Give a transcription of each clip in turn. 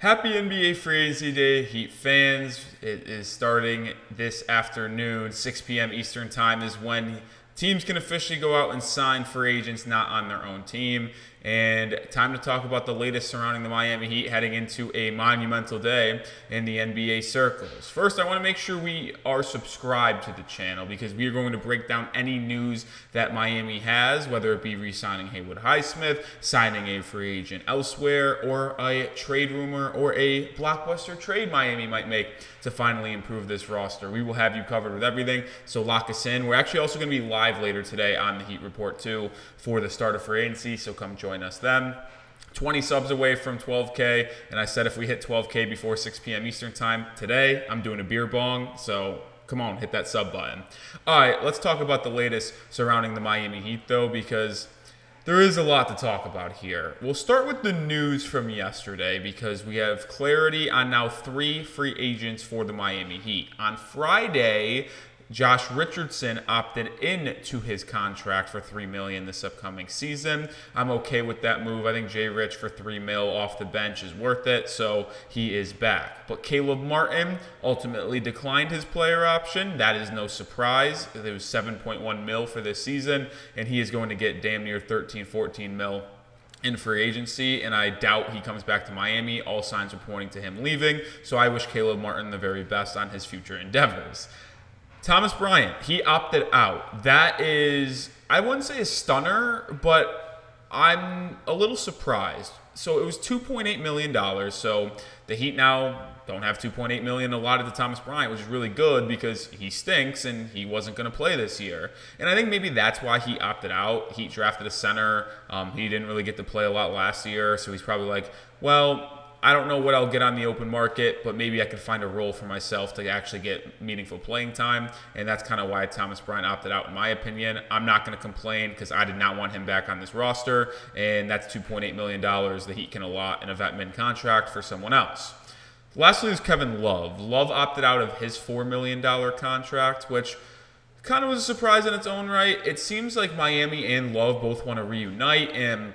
Happy NBA Free Agency Day, Heat fans. It is starting this afternoon. 6 p.m. Eastern Time is when teams can officially go out and sign free agents not on their own team. And time to talk about the latest surrounding the Miami Heat heading into a monumental day in the NBA circles. First, I want to make sure we are subscribed to the channel because we are going to break down any news that Miami has, whether it be re-signing Haywood Highsmith, signing a free agent elsewhere, or a trade rumor or a blockbuster trade Miami might make to finally improve this roster. We will have you covered with everything, so lock us in. We're actually also going to be live later today on the Heat Report too for the start of free agency, so come join us then. 20 subs away from 12K, and I said if we hit 12K before 6 p.m. Eastern time today, I'm doing a beer bong, so come on, hit that sub button. All right, let's talk about the latest surrounding the Miami Heat though, because there is a lot to talk about here. We'll start with the news from yesterday because we have clarity on now 3 free agents for the Miami Heat. On Friday, Josh Richardson opted in to his contract for $3 million this upcoming season. I'm okay with that move. I think Jay Rich for $3 million off the bench is worth it, so he is back. But Caleb Martin ultimately declined his player option. That is no surprise. It was $7.1 million for this season, and he is going to get damn near $13, $14 million in free agency, and I doubt he comes back to Miami. All signs are pointing to him leaving, so I wish Caleb Martin the very best on his future endeavors. Thomas Bryant, he opted out. That is, I wouldn't say a stunner, but I'm a little surprised. So it was $2.8 million. So the Heat now don't have $2.8 million allotted to Thomas Bryant, which is really good because he stinks and he wasn't going to play this year. And I think maybe that's why he opted out. Heat drafted a center. He didn't really get to play a lot last year. So he's probably like, well, I don't know what I'll get on the open market, but maybe I can find a role for myself to actually get meaningful playing time, and that's kind of why Thomas Bryant opted out, in my opinion. I'm not going to complain because I did not want him back on this roster, and that's $2.8 million the Heat can allot in a vet min contract for someone else. Lastly is Kevin Love. Love opted out of his $4 million contract, which kind of was a surprise in its own right. It seems like Miami and Love both want to reunite, and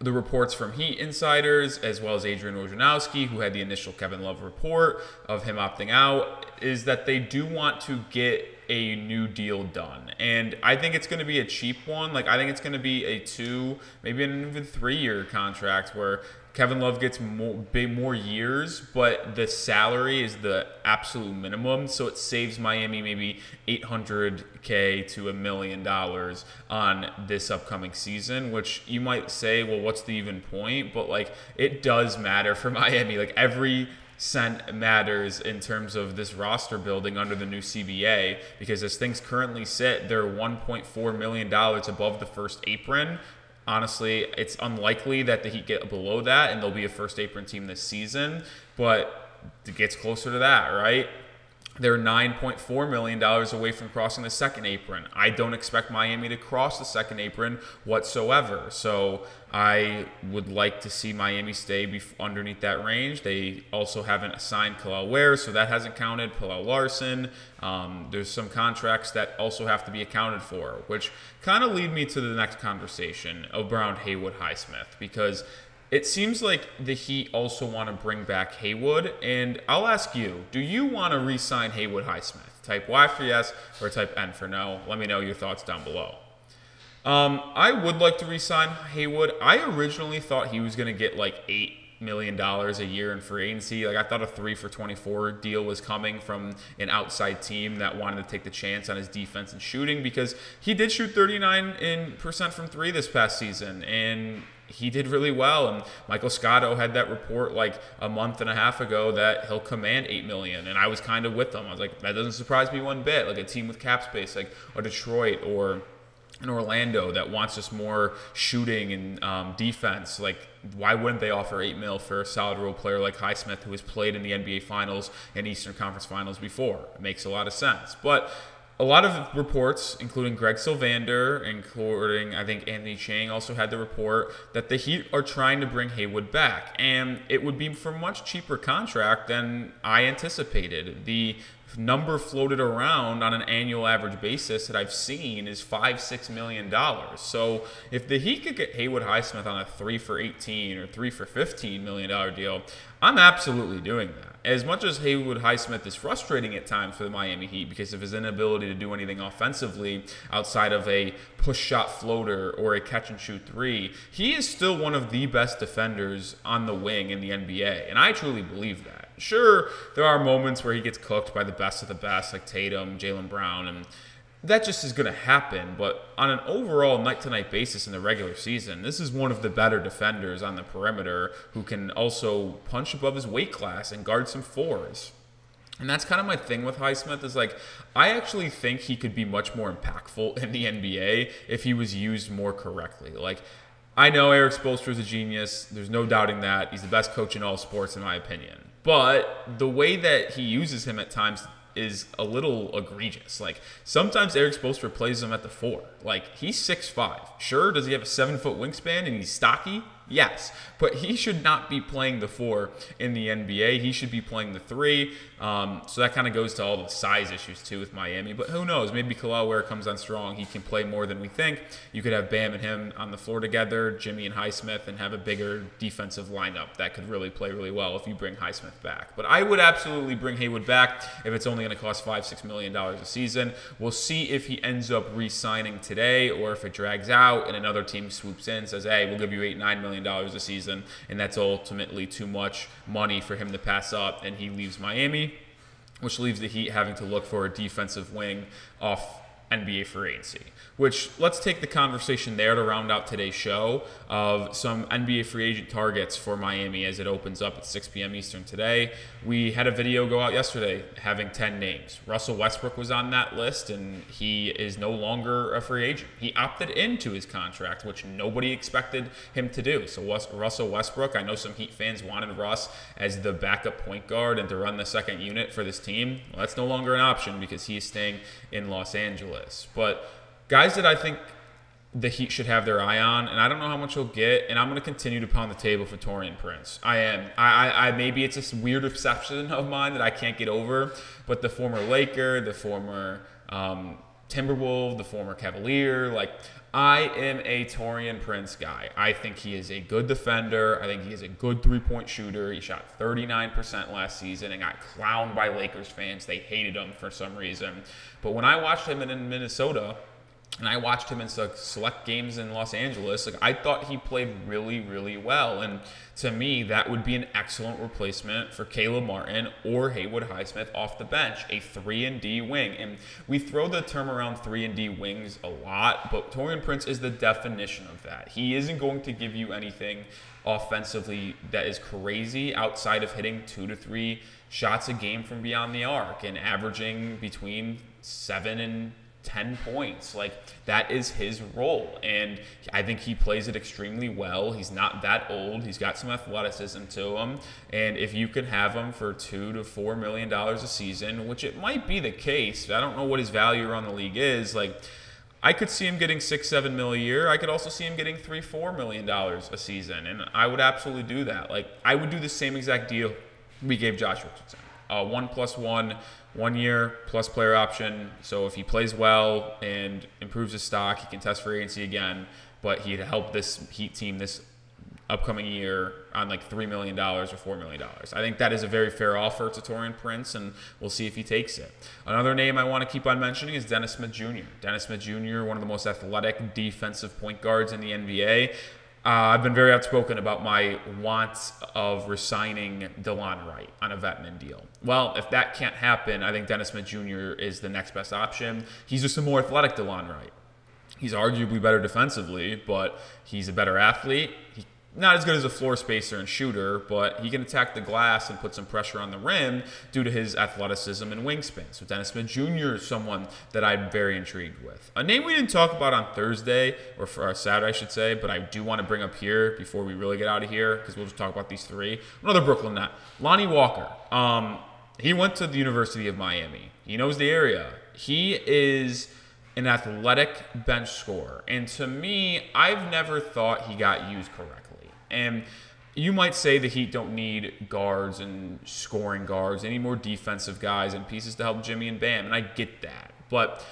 the reports from Heat insiders, as well as Adrian Wojnarowski, who had the initial Kevin Love report of him opting out, is that they do want to get a new deal done. And I think it's going to be a cheap one. Like, I think it's going to be a 2, maybe an even 3-year contract where Kevin Love gets more years, but the salary is the absolute minimum, so it saves Miami maybe $800K to $1 million on this upcoming season, which you might say, well, what's the even point? But, like, it does matter for Miami. Like, every cent matters in terms of this roster building under the new CBA, because as things currently sit, they're $1.4 million above the first apron. Honestly, it's unlikely that the Heat get below that, and they'll be a first apron team this season, but it gets closer to that, right? They're $9.4 million away from crossing the second apron. I don't expect Miami to cross the second apron whatsoever, so I would like to see Miami stay underneath that range. They also haven't signed Kel'el Ware, so that hasn't counted. Pelle Larsson, there's some contracts that also have to be accounted for, which kind of lead me to the next conversation around Haywood Highsmith, because it seems like the Heat also want to bring back Haywood, and I'll ask you, do you want to re-sign Haywood Highsmith? Type Y for yes or type N for no. Let me know your thoughts down below. I would like to re-sign Haywood. I originally thought he was going to get like $8 million a year in free agency. Like, I thought a 3 for 24 deal was coming from an outside team that wanted to take the chance on his defense and shooting, because he did shoot 39% from 3 this past season, and he did really well. And Michael Scotto had that report like a month and a half ago that he'll command $8 million, and I was kind of with him. I was like, that doesn't surprise me one bit. Like, a team with cap space like a Detroit or in Orlando that wants just more shooting and defense, like, why wouldn't they offer $8 million for a solid role player like Highsmith, who has played in the NBA Finals and Eastern Conference Finals before? It makes a lot of sense. But a lot of reports, including Greg Sylvander, including, I think, Andy Chang also had the report that the Heat are trying to bring Haywood back, and it would be for a much cheaper contract than I anticipated. The number floated around on an annual average basis that I've seen is $5–6 million. So if the Heat could get Haywood Highsmith on a 3 for $18 or 3 for $15 million deal, I'm absolutely doing that. As much as Haywood Highsmith is frustrating at times for the Miami Heat because of his inability to do anything offensively outside of a push shot floater or a catch and shoot three, he is still one of the best defenders on the wing in the NBA, and I truly believe that. Sure, there are moments where he gets cooked by the best of the best, like Tatum, Jaylen Brown, and that just is going to happen, but on an overall night-to-night basis in the regular season, this is one of the better defenders on the perimeter who can also punch above his weight class and guard some fours. And that's kind of my thing with Highsmith is, like, I actually think he could be much more impactful in the NBA if he was used more correctly. Like, I know Eric Spoelstra is a genius. There's no doubting that. He's the best coach in all sports, in my opinion. But the way that he uses him at times is a little egregious. Like, sometimes Eric Spoelstra plays him at the 4. Like, he's 6'5". Sure, does he have a 7-foot wingspan and he's stocky? Yes, but he should not be playing the 4 in the NBA. He should be playing the 3. So that kind of goes to all the size issues too with Miami. But who knows? Maybe Kel'el Ware comes on strong. He can play more than we think. You could have Bam and him on the floor together, Jimmy and Highsmith, and have a bigger defensive lineup that could really play really well if you bring Highsmith back. But I would absolutely bring Haywood back if it's only going to cost $5–6 million a season. We'll see if he ends up re-signing today or if it drags out and another team swoops in and says, hey, we'll give you $8–9 million a season, and that's ultimately too much money for him to pass up, and he leaves Miami, which leaves the Heat having to look for a defensive wing off NBA free agency, which let's take the conversation there to round out today's show of some NBA free agent targets for Miami as it opens up at 6 p.m. Eastern today. We had a video go out yesterday having 10 names. Russell Westbrook was on that list, and he is no longer a free agent. He opted into his contract, which nobody expected him to do. So Russell Westbrook, I know some Heat fans wanted Russ as the backup point guard and to run the second unit for this team. Well, that's no longer an option because he is staying in Los Angeles. But guys that I think the Heat should have their eye on, and I don't know how much he'll get, and I'm going to continue to pound the table for Taurean Prince. Maybe it's this weird obsession of mine that I can't get over, but the former Laker, the former Timberwolf, the former Cavalier, like, I am a Taurean Prince guy. I think he is a good defender. I think he is a good three-point shooter. He shot 39% last season and got clowned by Lakers fans. They hated him for some reason. But when I watched him in Minnesota, and I watched him in select games in Los Angeles, like, I thought he played really, really well. And to me, that would be an excellent replacement for Caleb Martin or Haywood Highsmith off the bench, a 3-and-D wing. And we throw the term around 3-and-D wings a lot, but Taurean Prince is the definition of that. He isn't going to give you anything offensively that is crazy outside of hitting 2 to 3 shots a game from beyond the arc and averaging between 7 and 10 points. Like, that is his role, and I think he plays it extremely well. He's not that old. He's got some athleticism to him, and if you could have him for $2 to $4 million a season, which it might be the case, I don't know what his value around the league is, like, I could see him getting $6–7 million a year. I could also see him getting $3–4 million a season, and I would absolutely do that. Like, I would do the same exact deal we gave Josh Richardson. 1+1, 1 year plus player option. So if he plays well and improves his stock, he can test free agency again, but he'd help this Heat team this upcoming year on like $3 million or $4 million. I think that is a very fair offer to Taurean Prince, and we'll see if he takes it. Another name I want to keep on mentioning is Dennis Smith Jr. Dennis Smith Jr., one of the most athletic defensive point guards in the NBA. I've been very outspoken about my wants of resigning Delon Wright on a Vetman deal. Well, if that can't happen, I think Dennis Smith Jr. is the next best option. He's just a more athletic Delon Wright. He's arguably better defensively, but he's a better athlete. He's not as good as a floor spacer and shooter, but he can attack the glass and put some pressure on the rim due to his athleticism and wingspan. So Dennis Smith Jr. is someone that I'm very intrigued with. A name we didn't talk about on Thursday, or for our Saturday, I should say, but I do want to bring up here before we really get out of here, because we'll just talk about these three. Another Brooklyn nut, Lonnie Walker. He went to the University of Miami. He knows the area. He is an athletic bench scorer. And to me, I've never thought he got used correctly. And You might say the Heat don't need guards and scoring guards, any more defensive guys and pieces to help Jimmy and Bam, and I get that. But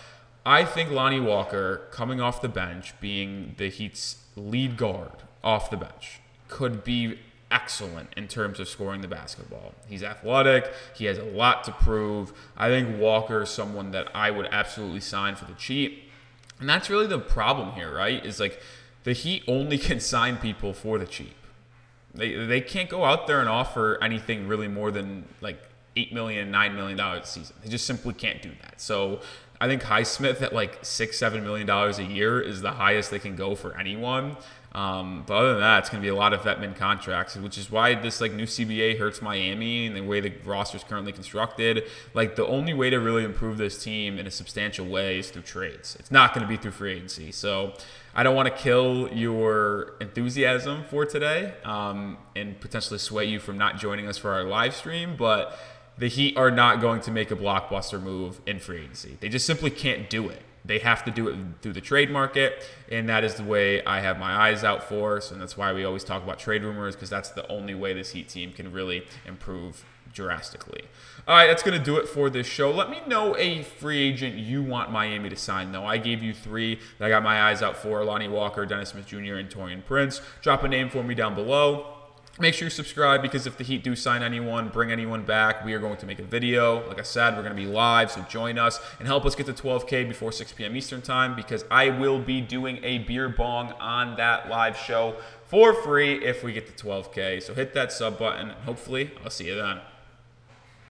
I think Lonnie Walker, coming off the bench, being the Heat's lead guard off the bench, could be excellent in terms of scoring the basketball. He's athletic. He has a lot to prove. I think Walker is someone that I would absolutely sign for the cheap. And that's really the problem here, right? Is like the Heat only can sign people for the cheap. They can't go out there and offer anything really more than like $8 million, $9 million a season. They just simply can't do that. So I think Highsmith at like $6, $7 million a year is the highest they can go for anyone. But other than that, it's going to be a lot of vet-min contracts, which is why this like new CBA hurts Miami and the way the roster is currently constructed. Like the only way to really improve this team in a substantial way is through trades. It's not going to be through free agency. So I don't want to kill your enthusiasm for today and potentially sway you from not joining us for our live stream, but the Heat are not going to make a blockbuster move in free agency. They just simply can't do it. They have to do it through the trade market, and that is the way I have my eyes out for us, and that's why we always talk about trade rumors, because that's the only way this Heat team can really improve drastically. All right, that's going to do it for this show. Let me know a free agent you want Miami to sign, though. I gave you three that I got my eyes out for: Lonnie Walker, Dennis Smith Jr., and Taurean Prince. Drop a name for me down below. Make sure you subscribe, because if the Heat do sign anyone, bring anyone back, we are going to make a video. Like I said, we're going to be live, so join us and help us get to 12K before 6 p.m. Eastern time, because I will be doing a beer bong on that live show for free if we get to 12K. So hit that sub button, and hopefully I'll see you then.